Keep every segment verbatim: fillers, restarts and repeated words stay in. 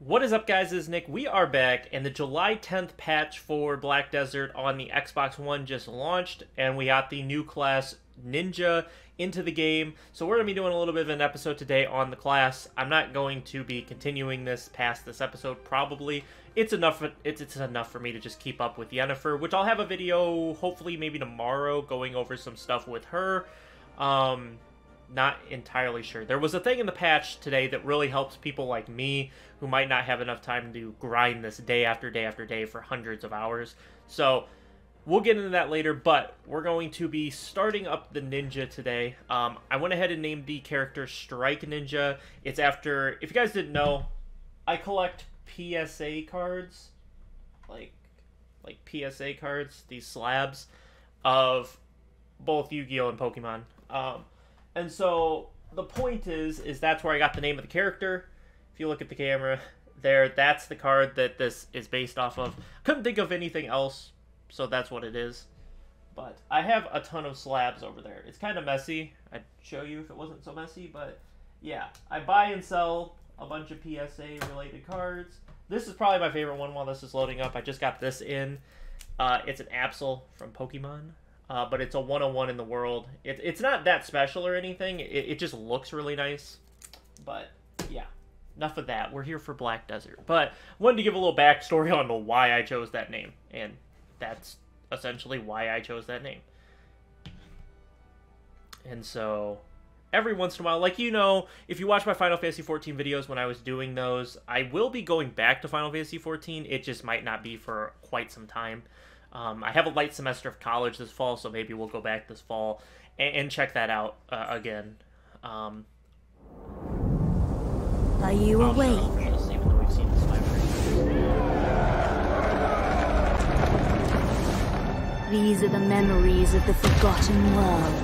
What is up, guys? It's Nick. We are back, and the July tenth patch for Black Desert on the Xbox One just launched, and we got the new class Ninja into the game. So we're going to be doing a little bit of an episode today on the class. I'm not going to be continuing this past this episode, probably. It's enough for, it's, it's enough for me to just keep up with Yennefer, which I'll have a video, hopefully maybe tomorrow, going over some stuff with her. Um... Not entirely sure. There was a thing in the patch today that really helps people like me who might not have enough time to grind this day after day after day for hundreds of hours. So we'll get into that later, but we're going to be starting up the Ninja today. Um, I went ahead and named the character Strike Ninja. It's after, if you guys didn't know, I collect P S A cards, like, like P S A cards, these slabs of both Yu-Gi-Oh and Pokemon. Um, And so the point is, is that's where I got the name of the character. If you look at the camera there, that's the card that this is based off of. Couldn't think of anything else, so that's what it is. But I have a ton of slabs over there. It's kind of messy. I'd show you if it wasn't so messy, but yeah. I buy and sell a bunch of P S A-related cards. This is probably my favorite one while this is loading up. I just got this in. Uh, it's an Absol from Pokemon. Uh, but it's a one oh one in the world. It, it's not that special or anything. It, it just looks really nice. But, yeah. Enough of that. We're here for Black Desert. But I wanted to give a little backstory on why I chose that name. And that's essentially why I chose that name. And so, every once in a while, like you know, if you watch my Final Fantasy fourteen videos when I was doing those, I will be going back to Final Fantasy fourteen. It just might not be for quite some time. Um, I have a light semester of college this fall, so maybe we'll go back this fall and, and check that out uh, again. Um, Are you I'll awake? This, even though we've seen this library. These are the memories of the forgotten world.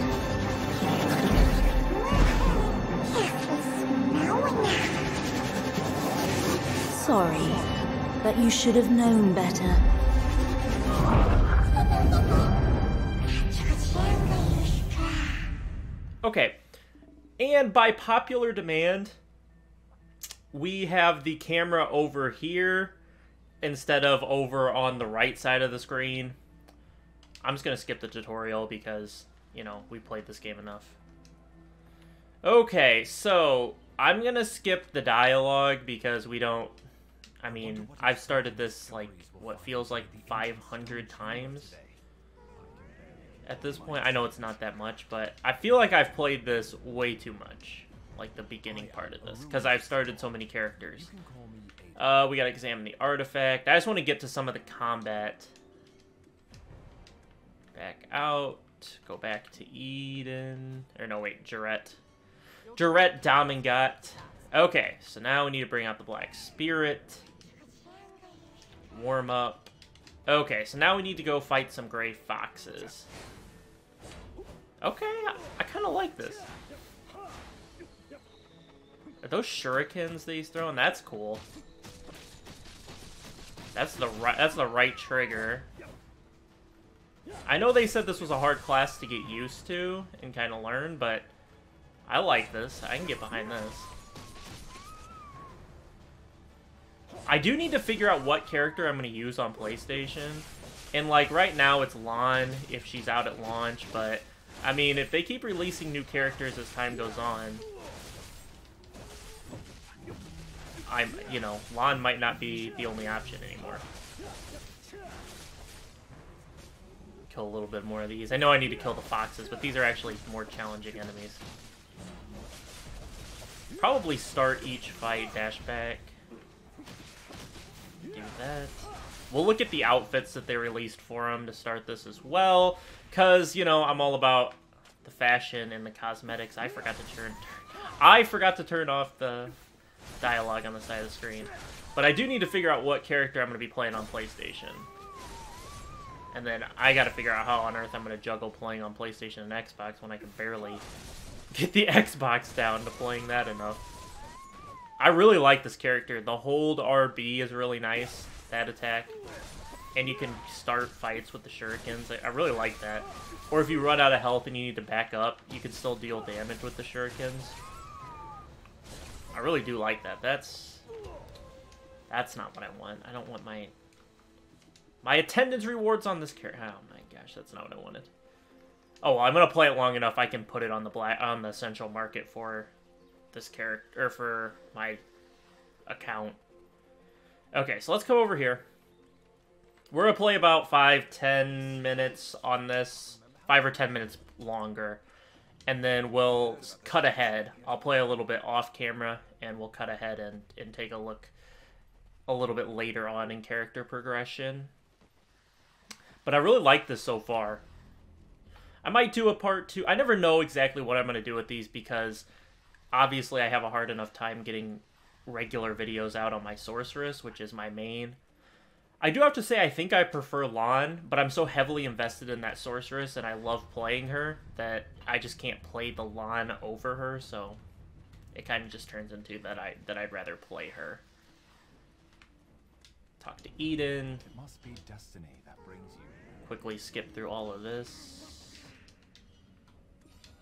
Sorry, but you should have known better. Okay, and by popular demand, we have the camera over here instead of over on the right side of the screen. I'm just going to skip the tutorial because, you know, we played this game enough. Okay, so I'm going to skip the dialogue because we don't... I mean, I've started this, like, what feels like five hundred times. At this point, I know it's not that much, but I feel like I've played this way too much. Like, the beginning part of this, because I've started so many characters. Uh, we gotta examine the artifact. I just want to get to some of the combat. Back out. Go back to Eden. Or no, wait, Jurette. Jurette Domengat. Okay, so now we need to bring out the Black Spirit. Warm up. Okay, so now we need to go fight some gray foxes. Okay, I, I kind of like this. Are those shurikens that he's throwing? That's cool. That's the right. That's the right trigger. I know they said this was a hard class to get used to and kind of learn, but I like this. I can get behind this. I do need to figure out what character I'm going to use on PlayStation. And, like, right now it's Lon, if she's out at launch. But, I mean, if they keep releasing new characters as time goes on, I'm, you know, Lon might not be the only option anymore. Kill a little bit more of these. I know I need to kill the foxes, but these are actually more challenging enemies. Probably start each fight, dash back. Do that. We'll look at the outfits that they released for him to start this as well, because, you know, I'm all about the fashion and the cosmetics. I forgot to turn, I forgot to turn off the dialogue on the side of the screen, but I do need to figure out what character I'm going to be playing on PlayStation, and then I got to figure out how on earth I'm going to juggle playing on PlayStation and Xbox when I can barely get the Xbox down to playing that enough. I really like this character. The hold R B is really nice, that attack. And you can start fights with the shurikens. I, I really like that. Or if you run out of health and you need to back up, you can still deal damage with the shurikens. I really do like that. That's That's not what I want. I don't want my... My attendance rewards on this character. Oh my gosh, that's not what I wanted. Oh, well, I'm going to play it long enough. I can put it on the black on the central market for this character, or for my account. Okay, so let's come over here. We're going to play about five, ten minutes on this. Five or ten minutes longer. And then we'll cut ahead. I'll play a little bit off camera, and we'll cut ahead and, and take a look a little bit later on in character progression. But I really like this so far. I might do a part two. I never know exactly what I'm going to do with these because obviously I have a hard enough time getting regular videos out on my Sorceress, which is my main. I do have to say I think I prefer Lon, but I'm so heavily invested in that Sorceress and I love playing her that I just can't play the Lon over her, so it kind of just turns into that I that I'd rather play her. Talk to Eden. It must be destiny that brings you. Quickly skip through all of this.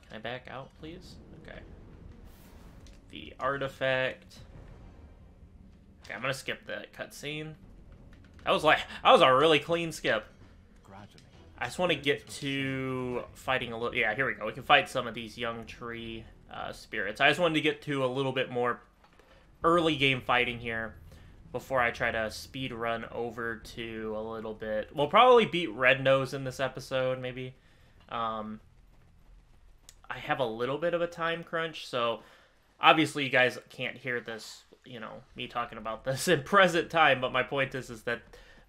Can I back out, please? Okay. The artifact. Okay, I'm gonna skip the cutscene. That was like that was a really clean skip. I just want to get to fighting a little. Yeah, here we go. We can fight some of these young tree uh, spirits. I just wanted to get to a little bit more early game fighting here before I try to speed run over to a little bit. We'll probably beat Red Nose in this episode, maybe. Um, I have a little bit of a time crunch, so obviously you guys can't hear this, you know, me talking about this in present time, but my point is, is that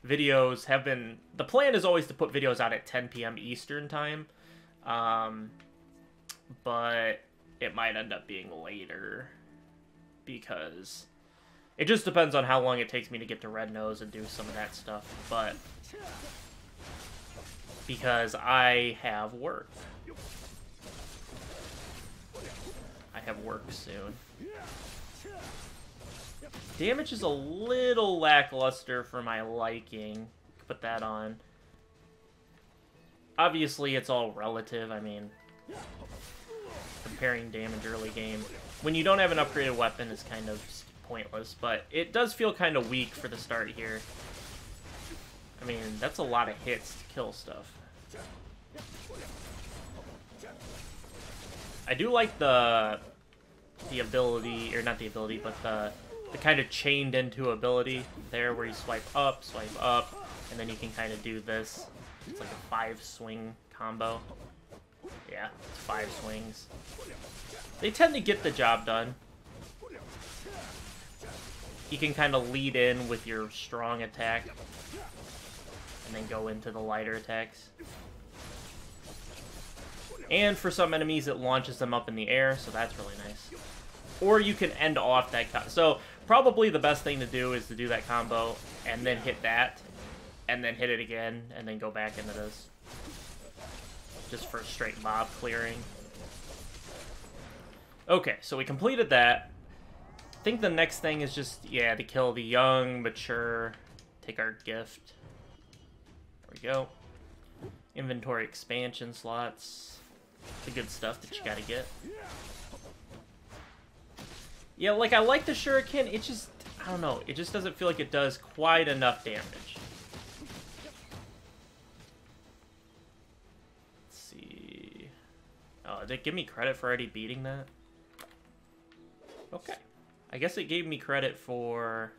videos have been... The plan is always to put videos out at ten P M Eastern time, um, but it might end up being later because... It just depends on how long it takes me to get to Red Nose and do some of that stuff, but because I have work. I have work soon. Damage is a little lackluster for my liking. Put that on. Obviously, it's all relative. I mean, comparing damage early game. When you don't have an upgraded weapon, is kind of... pointless, but it does feel kind of weak for the start here. I mean, that's a lot of hits to kill stuff. I do like the the ability, or not the ability, but the, the kind of chained into ability there where you swipe up, swipe up, and then you can kind of do this. It's like a five swing combo. Yeah, it's five swings. They tend to get the job done. You can kind of lead in with your strong attack and then go into the lighter attacks. And for some enemies, it launches them up in the air, so that's really nice. Or you can end off that combo. So probably the best thing to do is to do that combo and then hit that, and then hit it again, and then go back into this. Just for straight mob clearing. Okay, so we completed that. I think the next thing is just, yeah, to kill the young, mature, take our gift. There we go. Inventory expansion slots. The good stuff that you gotta get. Yeah, like, I like the shuriken, it just, I don't know, it just doesn't feel like it does quite enough damage. Let's see... Oh, did it give me credit for already beating that? Okay. I guess it gave me credit for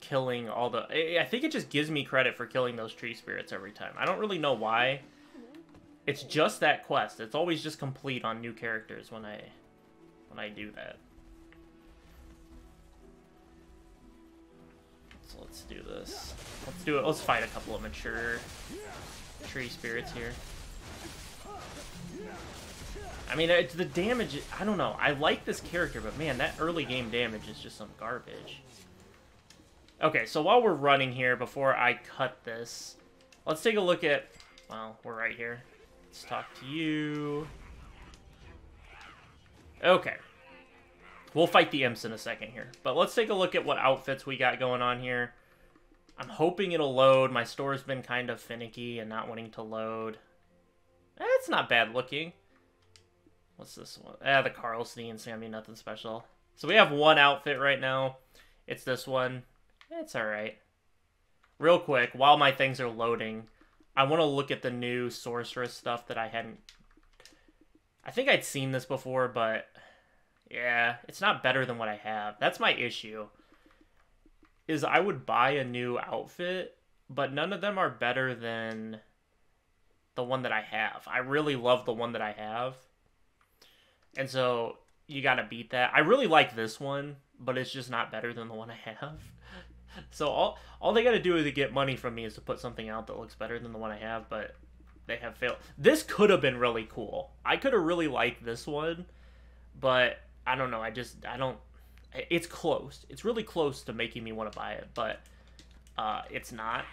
killing all the... I think it just gives me credit for killing those tree spirits every time. I don't really know why. It's just that quest. It's always just complete on new characters when I when I do that. So let's do this. Let's do it. Let's fight a couple of mature tree spirits here. I mean, it's the damage, I don't know. I like this character, but man, that early game damage is just some garbage. Okay, so while we're running here, before I cut this, let's take a look at... Well, we're right here. Let's talk to you. Okay. We'll fight the imps in a second here. But let's take a look at what outfits we got going on here. I'm hoping it'll load. My store's been kind of finicky and not wanting to load. That's not bad looking. What's this one? Ah, the Carlstein. It's gonna be nothing special. So we have one outfit right now. It's this one. It's all right. Real quick, while my things are loading, I want to look at the new Sorceress stuff that I hadn't... I think I'd seen this before, but... yeah, it's not better than what I have. That's my issue. Is I would buy a new outfit, but none of them are better than the one that I have. I really love the one that I have. And so, you gotta beat that. I really like this one, but it's just not better than the one I have. So all all they gotta do is to get money from me is to put something out that looks better than the one I have, but they have failed. This could have been really cool. I could have really liked this one, but I don't know. I just, I don't, it's close. It's really close to making me want to buy it, but uh, it's not.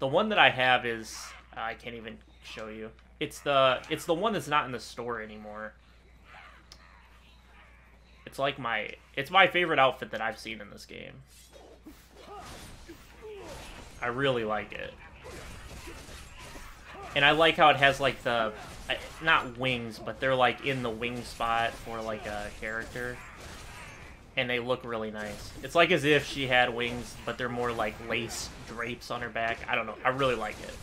The one that I have is, uh, I can't even show you. It's the, it's the one that's not in the store anymore. It's like my, it's my favorite outfit that I've seen in this game. I really like it. And I like how it has, like, the... not wings, but they're, like, in the wing spot for, like, a character. And they look really nice. It's like as if she had wings, but they're more, like, lace drapes on her back. I don't know. I really like it.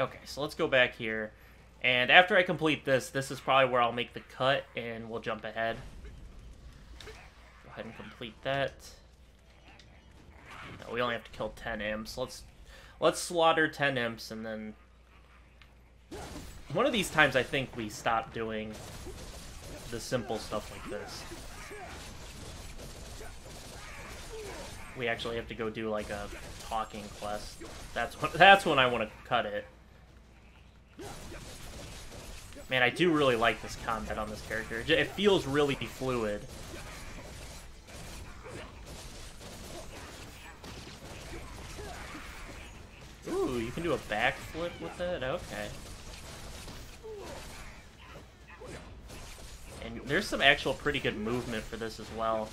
Okay, so let's go back here. And after I complete this, this is probably where I'll make the cut, and we'll jump ahead. Go ahead and complete that. No, we only have to kill ten imps. Let's let's slaughter ten imps, and then one of these times I think we stop doing the simple stuff like this. We actually have to go do like a talking quest. That's when, that's when I want to cut it. Man, I do really like this combat on this character. It feels really fluid. Ooh, you can do a backflip with it? Okay. And there's some actual pretty good movement for this as well.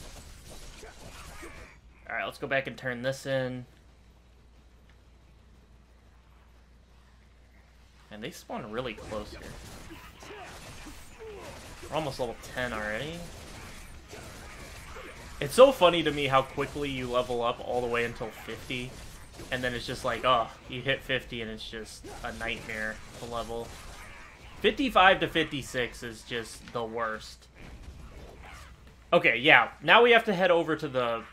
Alright, let's go back and turn this in. And they spawn really close here. We're almost level ten already. It's so funny to me how quickly you level up all the way until fifty. And then it's just like, oh, you hit fifty and it's just a nightmare to level. fifty-five to fifty-six is just the worst. Okay, yeah. Now we have to head over to the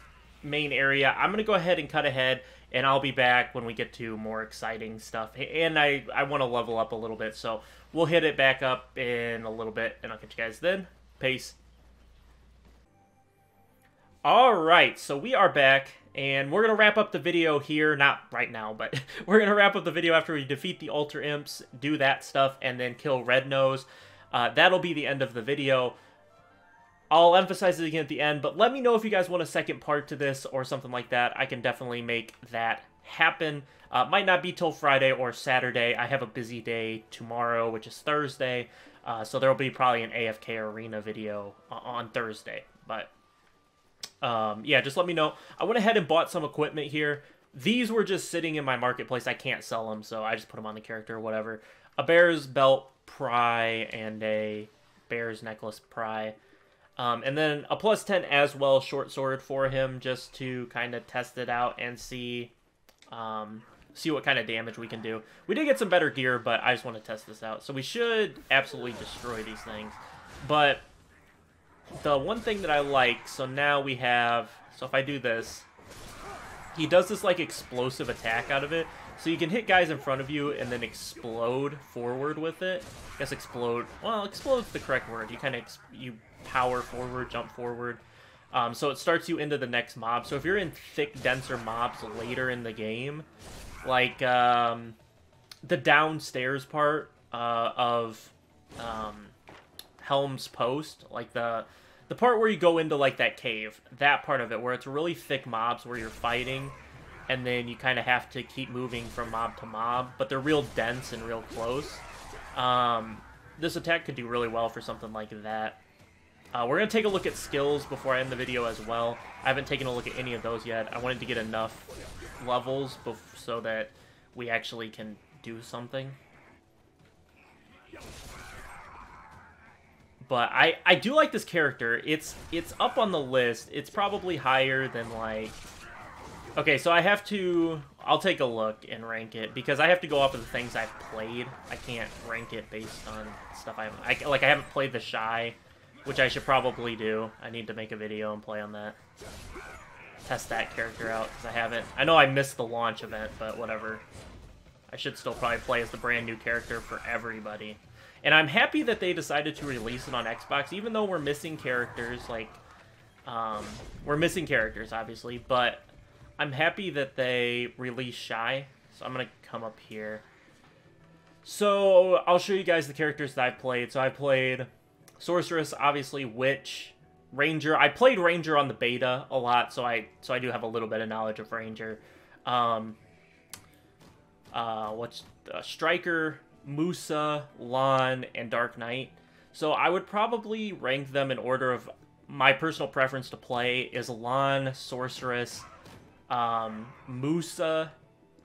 main area. I'm going to go ahead and cut ahead, and I'll be back when we get to more exciting stuff. And I, I want to level up a little bit, so we'll hit it back up in a little bit, and I'll catch you guys then. Peace. Alright, so we are back. And we're going to wrap up the video here, not right now, but we're going to wrap up the video after we defeat the Altar Imps, do that stuff, and then kill Red Nose. Uh, that'll be the end of the video. I'll emphasize it again at the end, but let me know if you guys want a second part to this or something like that. I can definitely make that happen. Uh, might not be till Friday or Saturday. I have a busy day tomorrow, which is Thursday, uh, so there'll be probably an A F K Arena video on Thursday, but... Um, yeah, just let me know. I went ahead and bought some equipment here. These were just sitting in my marketplace. I can't sell them, so I just put them on the character or whatever. A bear's belt pry and a bear's necklace pry. Um, and then a plus ten as well short sword for him just to kind of test it out and see um, see what kind of damage we can do. We did get some better gear, but I just want to test this out. So we should absolutely destroy these things. But... the one thing that I like, so now we have, so if I do this, he does this like explosive attack out of it. So you can hit guys in front of you and then explode forward with it. I guess explode, well, explode's the correct word. You kind of, you power forward, jump forward. Um, so it starts you into the next mob. So if you're in thick, denser mobs later in the game, like um, the downstairs part uh, of... Um, Helm's Post, like the the part where you go into like that cave, that part of it where it's really thick mobs where you're fighting and then you kind of have to keep moving from mob to mob, but they're real dense and real close. Um, this attack could do really well for something like that. Uh, we're going to take a look at skills before I end the video as well. I haven't taken a look at any of those yet. I wanted to get enough levels so that we actually can do something. But I, I do like this character. It's it's up on the list. It's probably higher than, like... Okay, so I have to... I'll take a look and rank it, because I have to go off of the things I've played. I can't rank it based on stuff I haven't... I, like, I haven't played the Shy, which I should probably do. I need to make a video and play on that. Test that character out, because I haven't... I know I missed the launch event, but whatever. I should still probably play as the brand new character for everybody. And I'm happy that they decided to release it on Xbox, even though we're missing characters, like, um, we're missing characters, obviously, but I'm happy that they released Shy, so I'm going to come up here. So, I'll show you guys the characters that I've played. So, I played Sorceress, obviously, Witch, Ranger. I played Ranger on the beta a lot, so I, so I do have a little bit of knowledge of Ranger. Um, uh, what's, uh, Striker... Musa, Lon, and Dark Knight. So I would probably rank them in order of my personal preference to play is Lon, Sorceress, um, Musa,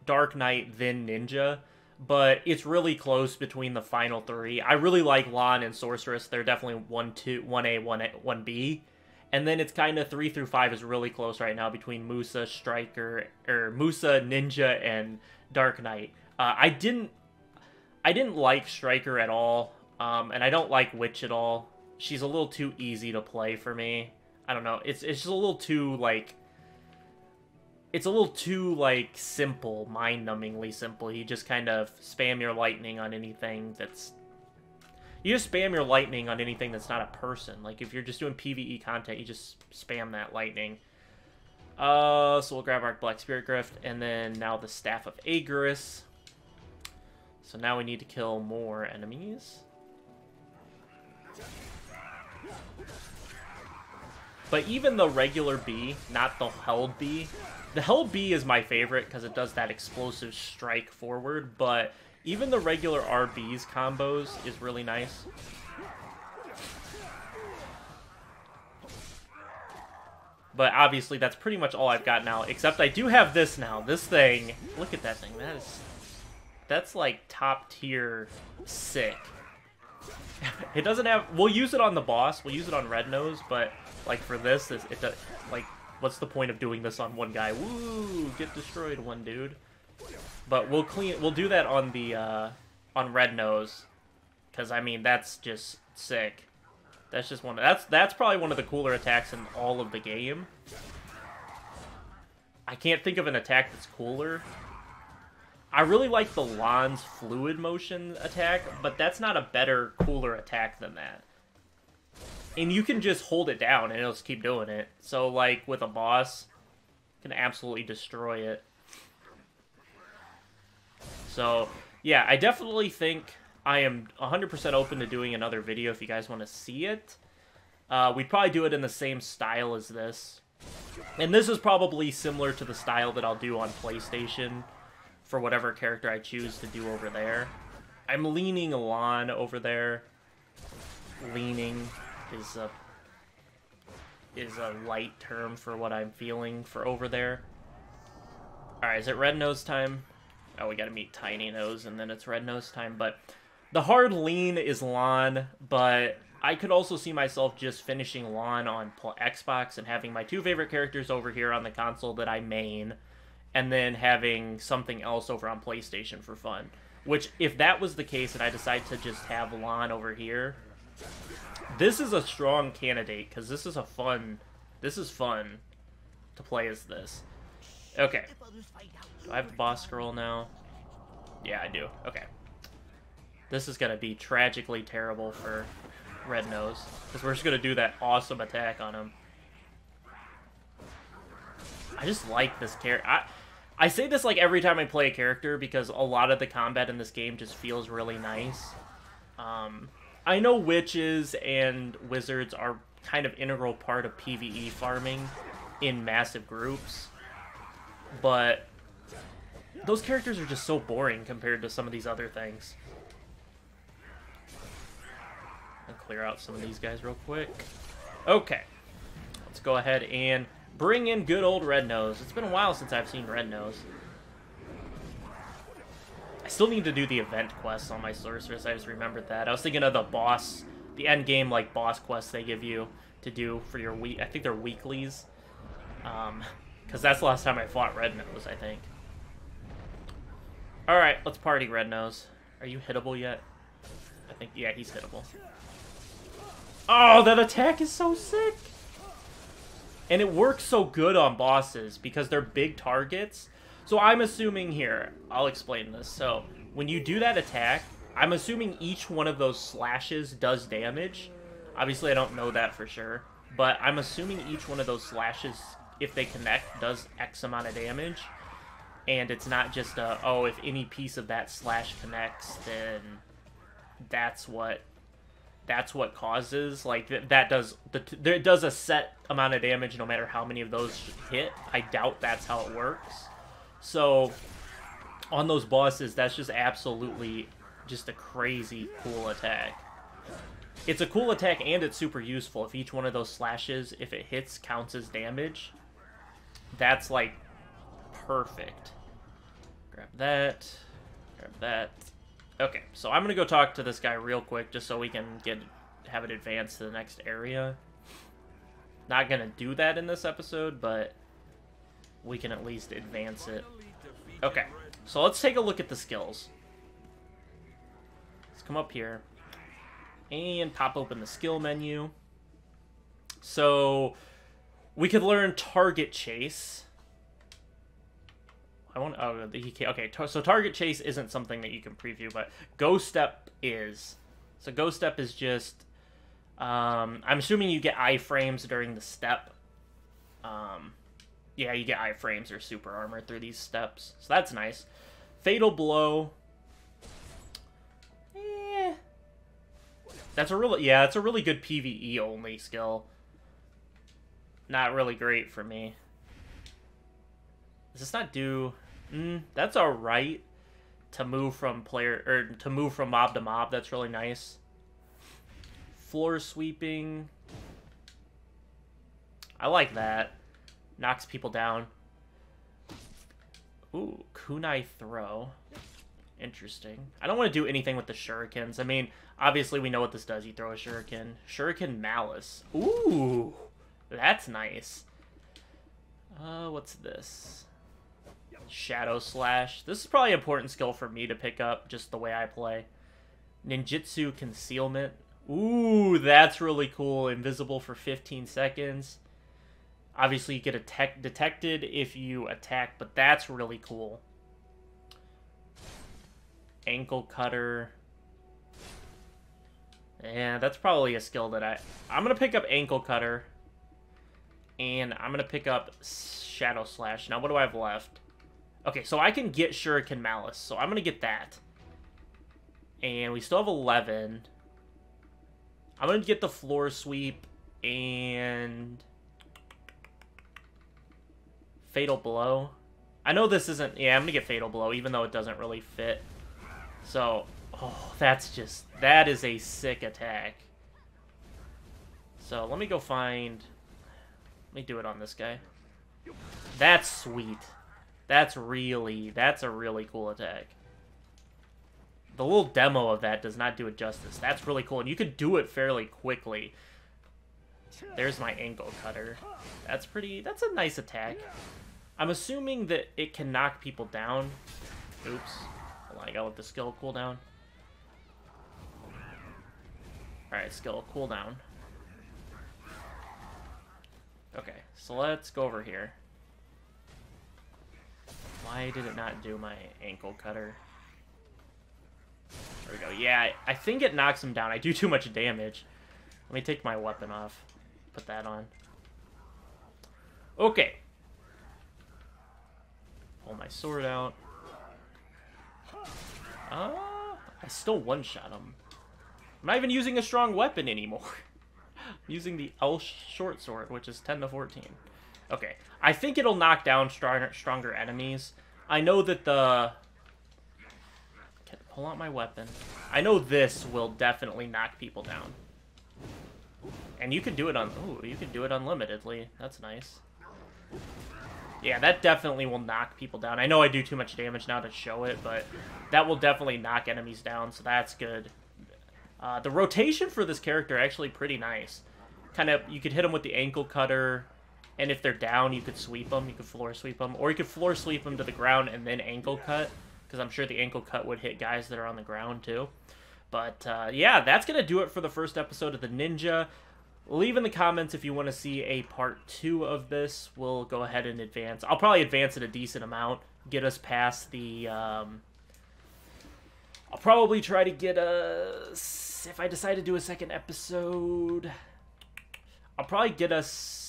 Dark Knight, then Ninja. But it's really close between the final three. I really like Lon and Sorceress. They're definitely one, two, one A, one A, one B. And then it's kind of three through five is really close right now between Musa, Striker, or Musa, Ninja, and Dark Knight. Uh, I didn't I didn't like Striker at all, um, and I don't like Witch at all. She's a little too easy to play for me. I don't know. It's it's just a little too, like... It's a little too, like, simple, mind-numbingly simple. You just kind of spam your lightning on anything that's... You just spam your lightning on anything that's not a person. Like, if you're just doing PvE content, you just spam that lightning. Uh, so we'll grab our Black Spirit Grift, and then now the Staff of Aegiris. So now we need to kill more enemies. But even the regular bee, not the held bee. The held bee is my favorite because it does that explosive strike forward. But even the regular R B's combos is really nice. But obviously that's pretty much all I've got now. Except I do have this now. This thing. Look at that thing. That is... That's, like, top tier sick. It doesn't have... We'll use it on the boss. We'll use it on Red Nose, but, like, for this, it, it does, like, what's the point of doing this on one guy? Woo! Get destroyed, one dude. But we'll clean... We'll do that on the, uh... on Red Nose. Because, I mean, that's just sick. That's just one... That's, that's probably one of the cooler attacks in all of the game. I can't think of an attack that's cooler. I really like the Lon's fluid motion attack, but that's not a better, cooler attack than that. And you can just hold it down and it'll just keep doing it. So, like, with a boss, you can absolutely destroy it. So, yeah, I definitely think I am one hundred percent open to doing another video if you guys want to see it. Uh, we'd probably do it in the same style as this. And this is probably similar to the style that I'll do on PlayStation. For whatever character I choose to do over there. I'm leaning Lon over there. Leaning is a is a light term for what I'm feeling for over there. Alright, is it Red Nose time? Oh, we gotta meet Tiny Nose and then it's Red Nose time, but the hard lean is Lon, but I could also see myself just finishing Lon on Xbox and having my two favorite characters over here on the console that I main. And then having something else over on PlayStation for fun. Which, if that was the case and I decide to just have Lon over here, this is a strong candidate, because this is a fun, this is fun to play as this. Okay. Do I have the boss girl now? Yeah, I do. Okay. This is going to be tragically terrible for Red Nose, because we're just going to do that awesome attack on him. I just like this character. I, I say this like every time I play a character because a lot of the combat in this game just feels really nice. Um, I know witches and wizards are kind of integral part of PvE farming in massive groups, but those characters are just so boring compared to some of these other things. I'll clear out some of these guys real quick. Okay, let's go ahead and... Bring in good old Red Nose. It's been a while since I've seen Red Nose. I still need to do the event quests on my Sorceress. I just remembered that. I was thinking of the boss the end game like boss quests they give you to do for your week. I think they're weeklies, um, because that's the last time I fought Red Nose, I think. All right, let's party, Red Nose. Are you hittable yet? I think yeah, he's hittable. Oh, that attack is so sick, and it works so good on bosses because they're big targets. So I'm assuming here, I'll explain this. So when you do that attack, I'm assuming each one of those slashes does damage. Obviously, I don't know that for sure, but I'm assuming each one of those slashes, if they connect, does X amount of damage. And it's not just a, oh, if any piece of that slash connects, then that's what that's what causes. Like, th that does, the t there, it does a set amount of damage no matter how many of those hit. I doubt that's how it works. So, on those bosses, that's just absolutely just a crazy cool attack. It's a cool attack, and it's super useful. If each one of those slashes, if it hits, counts as damage, that's, like, perfect. Grab that. Grab that. Okay, so I'm gonna go talk to this guy real quick just so we can get have it advance to the next area. Not gonna do that in this episode, but we can at least advance it. Okay, so let's take a look at the skills. Let's come up here and pop open the skill menu. So we could learn target chase. I want. Oh, he can't. Okay, so target chase isn't something that you can preview, but Ghost Step is. So Ghost Step is just. Um, I'm assuming you get iframes during the step. Um. Yeah, you get iframes or super armor through these steps. So that's nice. Fatal Blow. Eh. That's a really... Yeah, it's a really good PvE only skill. Not really great for me. Does this not do... Mm, that's alright. To move from player... Or to move from mob to mob. That's really nice. Floor Sweeping. I like that. Knocks people down. Ooh, kunai throw. Interesting. I don't want to do anything with the shurikens. I mean, obviously we know what this does. You throw a shuriken. Shuriken Malice. Ooh, that's nice. Uh, what's this? Shadow Slash. This is probably an important skill for me to pick up, just the way I play. Ninjutsu Concealment. Ooh, that's really cool. Invisible for fifteen seconds. Obviously, you get attack detected if you attack, but that's really cool. Ankle Cutter. Yeah, that's probably a skill that I... I'm going to pick up Ankle Cutter. And I'm going to pick up Shadow Slash. Now, what do I have left? Okay, so I can get Shuriken Malice, so I'm going to get that. And we still have eleven. I'm going to get the Floor Sweep and... Fatal Blow. I know this isn't... Yeah, I'm going to get Fatal Blow, even though it doesn't really fit. So, oh, that's just... That is a sick attack. So, let me go find... Let me do it on this guy. That's sweet. That's really... That's a really cool attack. The little demo of that does not do it justice. That's really cool, and you can do it fairly quickly. There's my Ankle Cutter. That's pretty... That's a nice attack. I'm assuming that it can knock people down. Oops. Hold on, I gotta let the skill cool down. Alright, skill cool down. Okay, so let's go over here. Why did it not do my Ankle Cutter? There we go. Yeah, I think it knocks him down. I do too much damage. Let me take my weapon off. Put that on. Okay. Pull my sword out. Uh, I still one-shot him. I'm not even using a strong weapon anymore. I'm using the L short sword, which is ten to fourteen. Okay. I think it'll knock down stronger, stronger enemies. I know that the... Okay, pull out my weapon. I know this will definitely knock people down. And you can do it on... Ooh, you can do it unlimitedly. That's nice. Yeah, that definitely will knock people down. I know I do too much damage now to show it, but that will definitely knock enemies down, so that's good. Uh, the rotation for this character actually pretty nice. Kind of, you could hit them with the Ankle Cutter, and if they're down, you could sweep them. You could floor sweep them, or you could floor sweep them to the ground and then ankle cut, because I'm sure the ankle cut would hit guys that are on the ground too. But uh, yeah, that's gonna do it for the first episode of the Ninja. Leave in the comments if you want to see a part two of this. We'll go ahead and advance. I'll probably advance it a decent amount, get us past the. Um, I'll probably try to get a. If I decide to do a second episode, I'll probably get us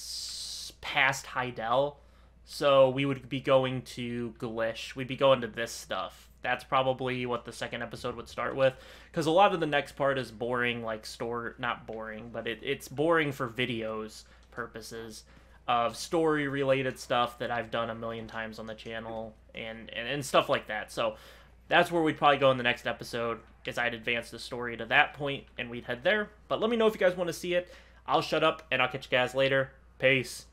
past Heidel, so we would be going to Glish. We'd be going to this stuff. That's probably what the second episode would start with, because a lot of the next part is boring, like store, not boring, but it, it's boring for videos purposes of story-related stuff that I've done a million times on the channel and, and, and stuff like that. So that's where we'd probably go in the next episode, because I'd advance the story to that point, and we'd head there. But let me know if you guys want to see it. I'll shut up, and I'll catch you guys later. Peace.